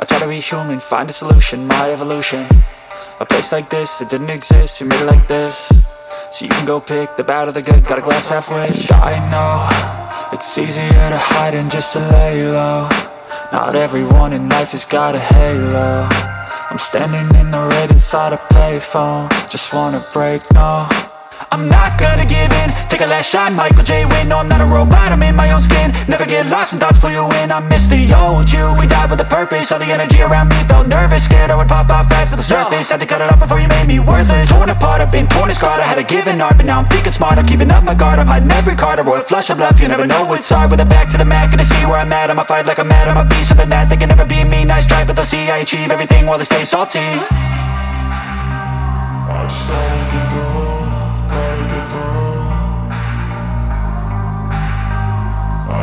I try to be human, find a solution, my evolution. A place like this, it didn't exist, we made it like this. So you can go pick the bad or the good, got a glass halfway. I know, it's easier to hide than just to lay low. Not everyone in life has got a halo. I'm standing in the red inside a payphone. Just wanna break, no, I'm not gonna give in. Take a last shot, Michael J. Wynn. No, I'm not a robot, I'm in my own skin. Never get lost when thoughts pull you in. I miss the old you, we died with a purpose. All the energy around me felt nervous, scared I would pop out fast to the surface. Had to cut it off before you made me worthless. Torn apart, I've been torn and scarred. I had a given art, but now I'm thinking smart. I'm keeping up my guard, I'm hiding every card. A royal flush of love, you never know what's hard. With a back to the mat, gonna see where I'm at. I'ma fight like I'm mad, I'ma be something that they can never be me. Nice try, but they'll see I achieve everything while they stay salty.